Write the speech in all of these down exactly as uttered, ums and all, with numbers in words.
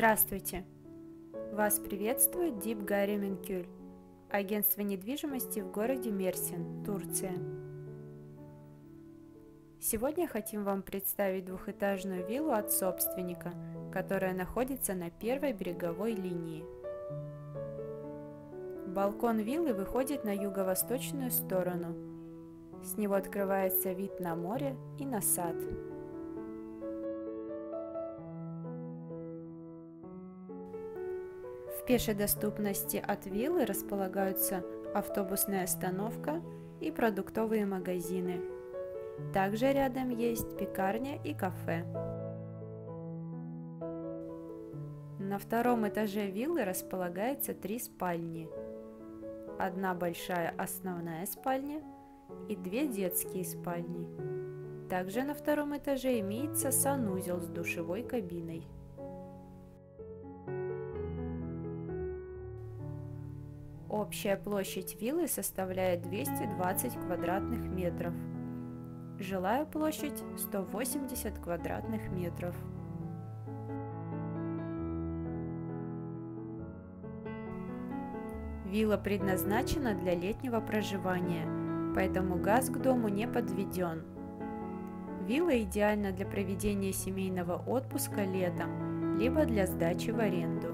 Здравствуйте! Вас приветствует Дип Гайрименкюль, агентство недвижимости в городе Мерсин, Турция. Сегодня хотим вам представить двухэтажную виллу от собственника, которая находится на первой береговой линии. Балкон виллы выходит на юго-восточную сторону. С него открывается вид на море и на сад. В пешей доступности от виллы располагаются автобусная остановка и продуктовые магазины. Также рядом есть пекарня и кафе. На втором этаже виллы располагается три спальни. Одна большая основная спальня и две детские спальни. Также на втором этаже имеется санузел с душевой кабиной. Общая площадь виллы составляет двести двадцать квадратных метров. Жилая площадь сто восемьдесят квадратных метров. Вилла предназначена для летнего проживания, поэтому газ к дому не подведен. Вилла идеальна для проведения семейного отпуска летом, либо для сдачи в аренду.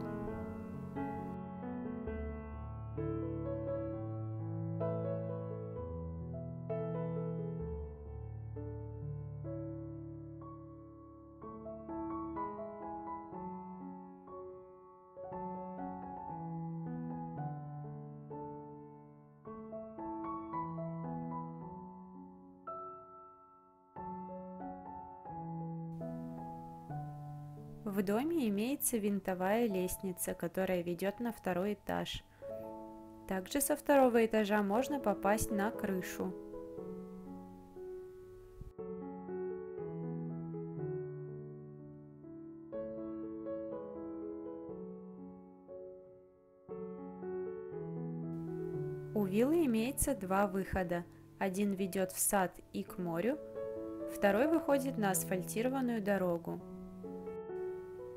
В доме имеется винтовая лестница, которая ведет на второй этаж. Также со второго этажа можно попасть на крышу. У виллы имеется два выхода. Один ведет в сад и к морю, второй выходит на асфальтированную дорогу.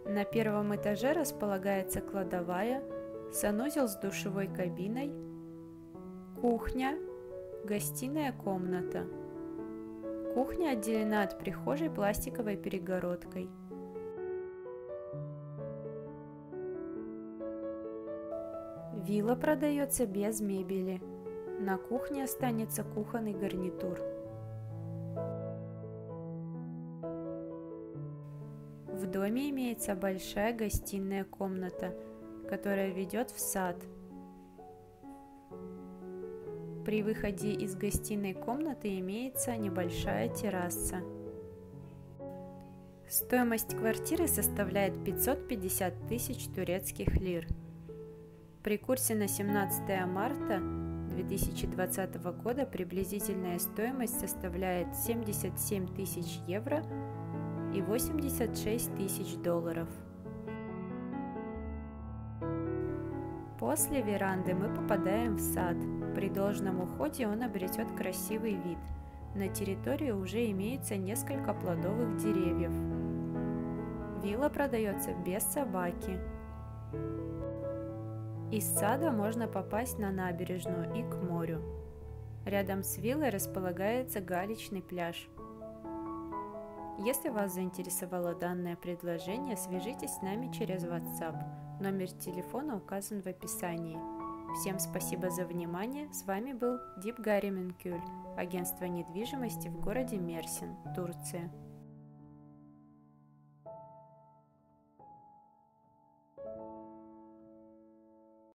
На первом этаже располагается кладовая, санузел с душевой кабиной, кухня, гостиная комната. Кухня отделена от прихожей пластиковой перегородкой. Вилла продается без мебели. На кухне останется кухонный гарнитур. В доме имеется большая гостиная комната, которая ведет в сад. При выходе из гостиной комнаты имеется небольшая терраса. Стоимость квартиры составляет пятьсот пятьдесят тысяч турецких лир. При курсе на семнадцатое марта две тысячи двадцатого года приблизительная стоимость составляет семьдесят семь тысяч евро и восемьдесят шесть тысяч долларов. После веранды мы попадаем в сад. При должном уходе он обретет красивый вид. На территории уже имеется несколько плодовых деревьев. Вилла продается без собаки. Из сада можно попасть на набережную и к морю. Рядом с виллой располагается галечный пляж. Если вас заинтересовало данное предложение, свяжитесь с нами через WhatsApp. Номер телефона указан в описании. Всем спасибо за внимание. С вами был Дип Гайрименкюль, агентство недвижимости в городе Мерсин, Турция.